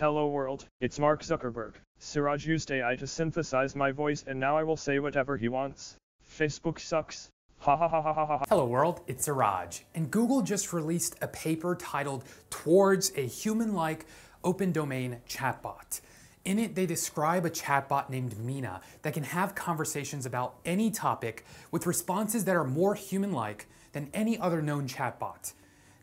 Hello world, it's Mark Zuckerberg. Siraj used AI to synthesize my voice and now I will say whatever he wants. Facebook sucks. Ha ha ha ha ha ha. Hello world, it's Siraj. And Google just released a paper titled Towards a Human-Like Open Domain Chatbot. In it, they describe a chatbot named Meena that can have conversations about any topic with responses that are more human-like than any other known chatbot.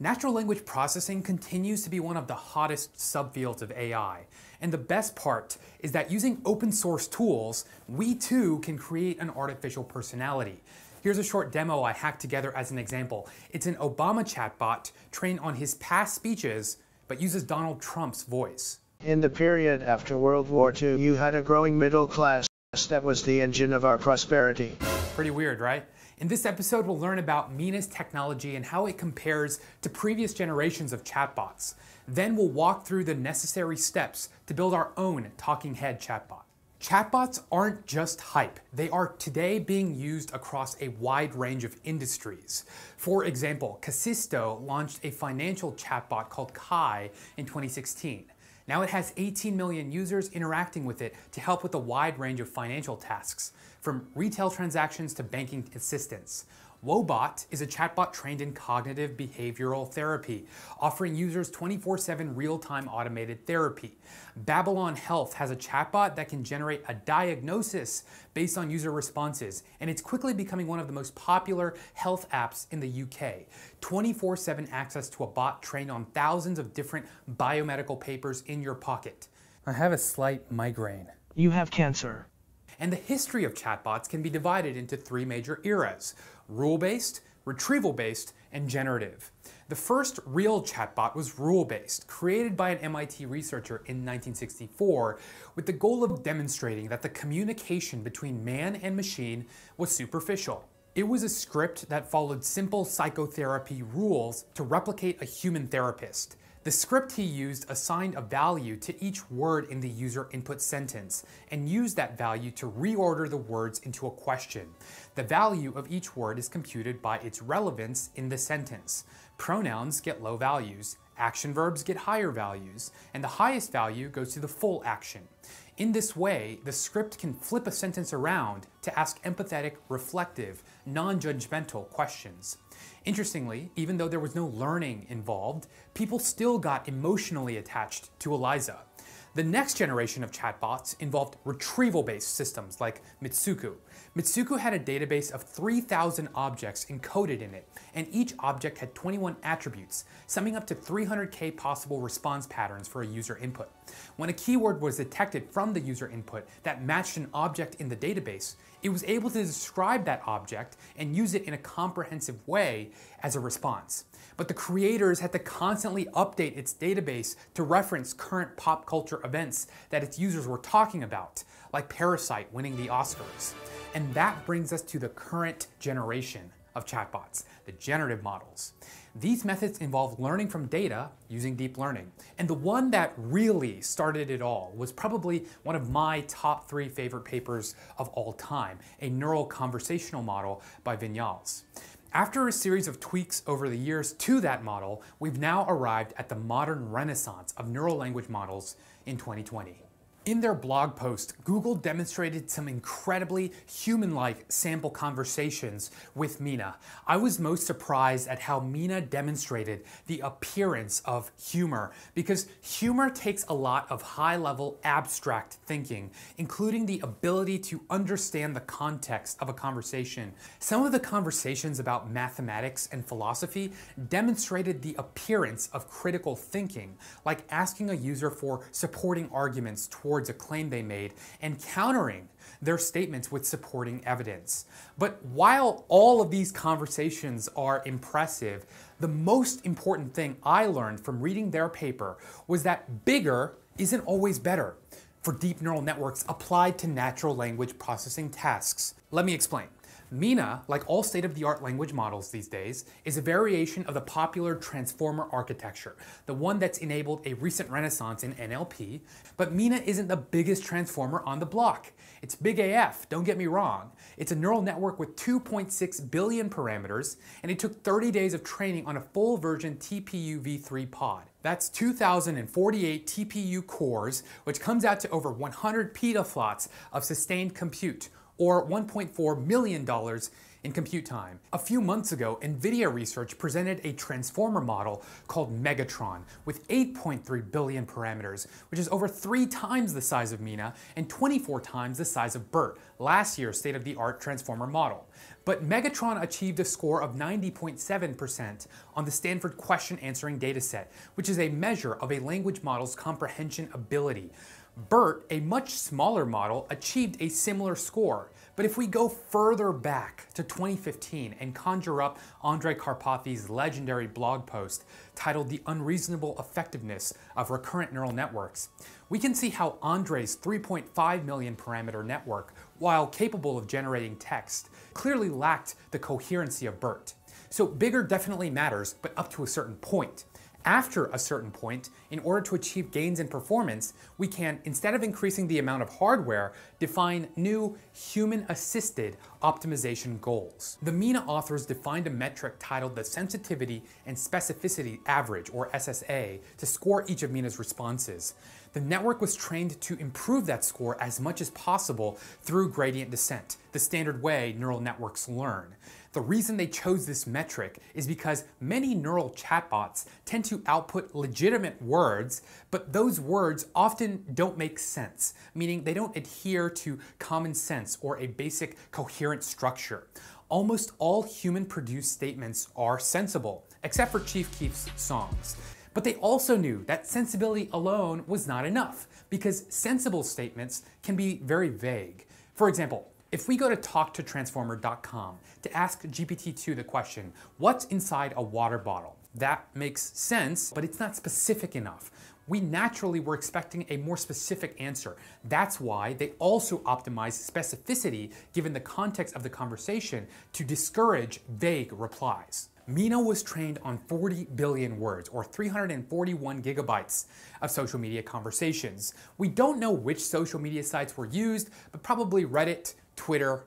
Natural language processing continues to be one of the hottest subfields of AI. And the best part is that using open source tools, we too can create an artificial personality. Here's a short demo I hacked together as an example. It's an Obama chatbot trained on his past speeches, but uses Donald Trump's voice. In the period after World War II, you had a growing middle class that was the engine of our prosperity. Pretty weird, right? In this episode, we'll learn about Meena's technology and how it compares to previous generations of chatbots. Then we'll walk through the necessary steps to build our own talking head chatbot. Chatbots aren't just hype. They are today being used across a wide range of industries. For example, Kasisto launched a financial chatbot called Kai in 2016. Now it has 18 million users interacting with it to help with a wide range of financial tasks, from retail transactions to banking assistance. WoBot is a chatbot trained in cognitive behavioral therapy, offering users 24/7 real-time automated therapy. Babylon Health has a chatbot that can generate a diagnosis based on user responses, and it's quickly becoming one of the most popular health apps in the UK. 24/7 access to a bot trained on thousands of different biomedical papers in your pocket. I have a slight migraine. You have cancer. And the history of chatbots can be divided into three major eras: rule-based, retrieval-based, and generative. The first real chatbot was rule-based, created by an MIT researcher in 1964 with the goal of demonstrating that the communication between man and machine was superficial. It was a script that followed simple psychotherapy rules to replicate a human therapist. The script he used assigned a value to each word in the user input sentence and used that value to reorder the words into a question. The value of each word is computed by its relevance in the sentence. Pronouns get low values, action verbs get higher values, and the highest value goes to the full action. In this way, the script can flip a sentence around to ask empathetic, reflective, non-judgmental questions. Interestingly, even though there was no learning involved, people still got emotionally attached to Eliza. The next generation of chatbots involved retrieval-based systems like Mitsuku. Mitsuku had a database of 3,000 objects encoded in it, and each object had 21 attributes, summing up to 300K possible response patterns for a user input. When a keyword was detected from the user input that matched an object in the database, it was able to describe that object and use it in a comprehensive way as a response. But the creators had to constantly update its database to reference current pop culture events that its users were talking about, like Parasite winning the Oscars. And that brings us to the current generation of chatbots, the generative models. These methods involve learning from data using deep learning. And the one that really started it all was probably one of my top three favorite papers of all time, a neural conversational model by Vinyals. After a series of tweaks over the years to that model, we've now arrived at the modern renaissance of neural language models in 2020. In their blog post, Google demonstrated some incredibly human-like sample conversations with Meena. I was most surprised at how Meena demonstrated the appearance of humor, because humor takes a lot of high-level abstract thinking, including the ability to understand the context of a conversation. Some of the conversations about mathematics and philosophy demonstrated the appearance of critical thinking, like asking a user for supporting arguments towards a claim they made and countering their statements with supporting evidence. But while all of these conversations are impressive, the most important thing I learned from reading their paper was that bigger isn't always better for deep neural networks applied to natural language processing tasks. Let me explain. Meena, like all state-of-the-art language models these days, is a variation of the popular Transformer architecture, the one that's enabled a recent renaissance in NLP, but Meena isn't the biggest Transformer on the block. It's big AF, don't get me wrong. It's a neural network with 2.6 billion parameters, and it took 30 days of training on a full version TPU v3 pod. That's 2,048 TPU cores, which comes out to over 100 petaflops of sustained compute, or $1.4 million in compute time. A few months ago, NVIDIA research presented a transformer model called Megatron with 8.3 billion parameters, which is over 3 times the size of Meena and 24 times the size of BERT, last year's state-of-the-art transformer model. But Megatron achieved a score of 90.7% on the Stanford Question Answering Dataset, which is a measure of a language model's comprehension ability. BERT, a much smaller model, achieved a similar score. But if we go further back to 2015 and conjure up Andrei Karpathy's legendary blog post titled The Unreasonable Effectiveness of Recurrent Neural Networks, we can see how Andrei's 3.5 million parameter network, while capable of generating text, clearly lacked the coherency of BERT. So bigger definitely matters, but up to a certain point. After a certain point, in order to achieve gains in performance, we can, instead of increasing the amount of hardware, define new human-assisted optimization goals. The Meena authors defined a metric titled the Sensitivity and Specificity Average, or SSA, to score each of Meena's responses. The network was trained to improve that score as much as possible through gradient descent, the standard way neural networks learn. The reason they chose this metric is because many neural chatbots tend to output legitimate words, but those words often don't make sense, meaning they don't adhere to common sense or a basic coherent structure. Almost all human-produced statements are sensible, except for Chief Keef's songs. But they also knew that sensibility alone was not enough, because sensible statements can be very vague. For example, if we go to talktotransformer.com to ask GPT-2 the question, what's inside a water bottle? That makes sense, but it's not specific enough. We naturally were expecting a more specific answer. That's why they also optimized specificity, given the context of the conversation, to discourage vague replies. Meena was trained on 40 billion words, or 341 gigabytes of social media conversations. We don't know which social media sites were used, but probably Reddit, Twitter,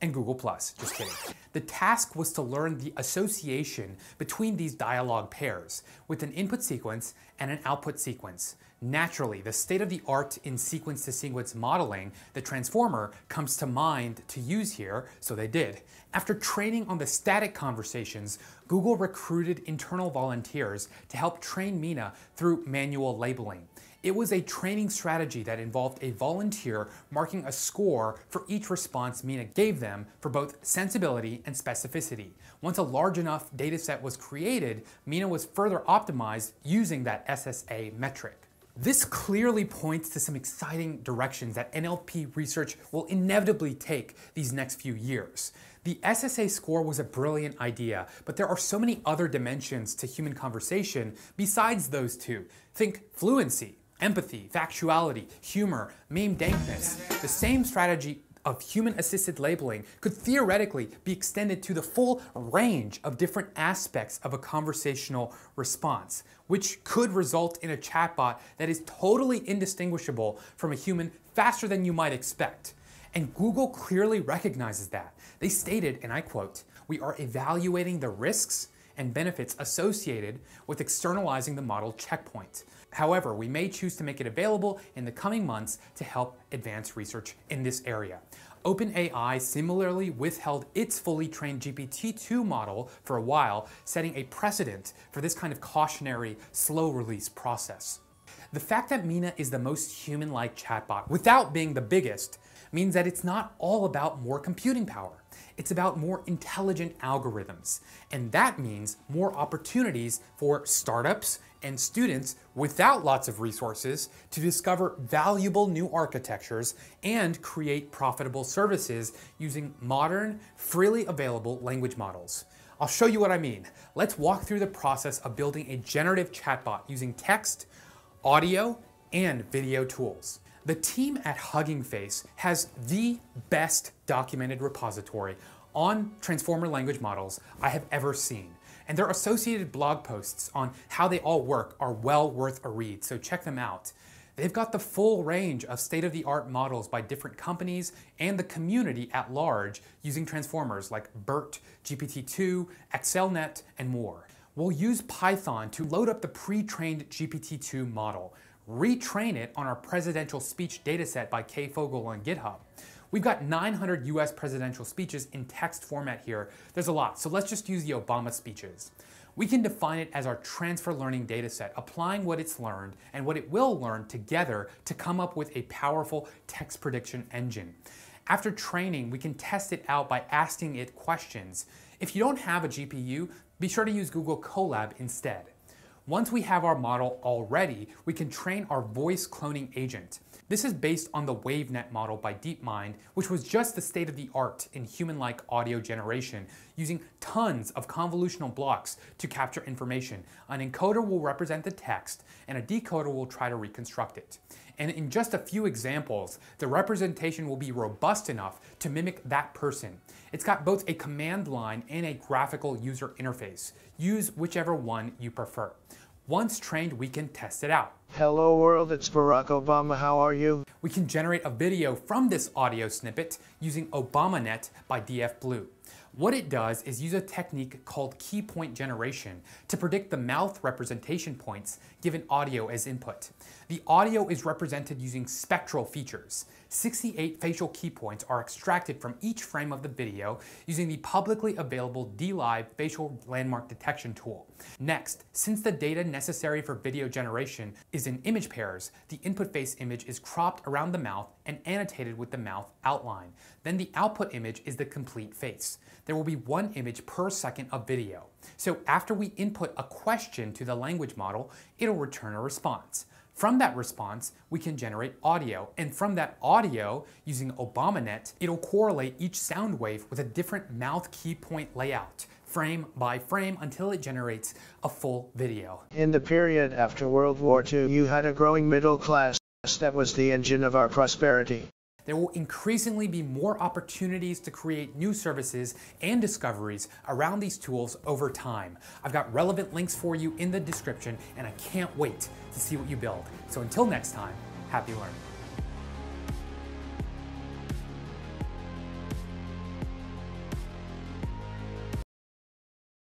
and Google+. Just kidding. The task was to learn the association between these dialogue pairs with an input sequence and an output sequence. Naturally, the state-of-the-art in sequence-to-sequence modeling, the transformer, comes to mind to use here, so they did. After training on the static conversations, Google recruited internal volunteers to help train Meena through manual labeling. It was a training strategy that involved a volunteer marking a score for each response Meena gave them for both sensibility and specificity. Once a large enough dataset was created, Meena was further optimized using that SSA metric. This clearly points to some exciting directions that NLP research will inevitably take these next few years. The SSA score was a brilliant idea, but there are so many other dimensions to human conversation besides those two. Think fluency, empathy, factuality, humor, meme dankness. The same strategy of human-assisted labeling could theoretically be extended to the full range of different aspects of a conversational response, which could result in a chatbot that is totally indistinguishable from a human faster than you might expect. And Google clearly recognizes that. They stated, and I quote, "We are evaluating the risks and benefits associated with externalizing the model checkpoint. However, we may choose to make it available in the coming months to help advance research in this area." OpenAI similarly withheld its fully trained GPT-2 model for a while, setting a precedent for this kind of cautionary, slow-release process. The fact that Meena is the most human-like chatbot, without being the biggest, means that it's not all about more computing power. It's about more intelligent algorithms. And that means more opportunities for startups and students without lots of resources to discover valuable new architectures and create profitable services using modern, freely available language models. I'll show you what I mean. Let's walk through the process of building a generative chatbot using text, audio, and video tools. The team at Hugging Face has the best documented repository on Transformer language models I have ever seen, and their associated blog posts on how they all work are well worth a read, so check them out. They've got the full range of state-of-the-art models by different companies and the community at large using Transformers like BERT, GPT-2, XLNet, and more. We'll use Python to load up the pre-trained GPT-2 model, retrain it on our presidential speech dataset by Kfogel on GitHub. We've got 900 US presidential speeches in text format here. There's a lot, so let's just use the Obama speeches. We can define it as our transfer learning dataset, applying what it's learned and what it will learn together to come up with a powerful text prediction engine. After training, we can test it out by asking it questions. If you don't have a GPU, be sure to use Google Colab instead. Once we have our model already, we can train our voice cloning agent. This is based on the WaveNet model by DeepMind, which was just the state of the art in human-like audio generation, using tons of convolutional blocks to capture information. An encoder will represent the text, and a decoder will try to reconstruct it. And in just a few examples, the representation will be robust enough to mimic that person. It's got both a command line and a graphical user interface. Use whichever one you prefer. Once trained, we can test it out. Hello world, it's Barack Obama, how are you? We can generate a video from this audio snippet using ObamaNet by DF Blue. What it does is use a technique called key point generation to predict the mouth representation points given audio as input. The audio is represented using spectral features. 68 facial key points are extracted from each frame of the video using the publicly available DLive facial landmark detection tool. Next, since the data necessary for video generation is in image pairs, the input face image is cropped around the mouth and annotated with the mouth outline. Then the output image is the complete face. There will be one image per second of video. So after we input a question to the language model, it'll return a response. From that response, we can generate audio, and from that audio, using ObamaNet, it'll correlate each sound wave with a different mouth key point layout, frame by frame, until it generates a full video. In the period after World War II, you had a growing middle class that was the engine of our prosperity. There will increasingly be more opportunities to create new services and discoveries around these tools over time. I've got relevant links for you in the description, and I can't wait to see what you build. So until next time, happy learning.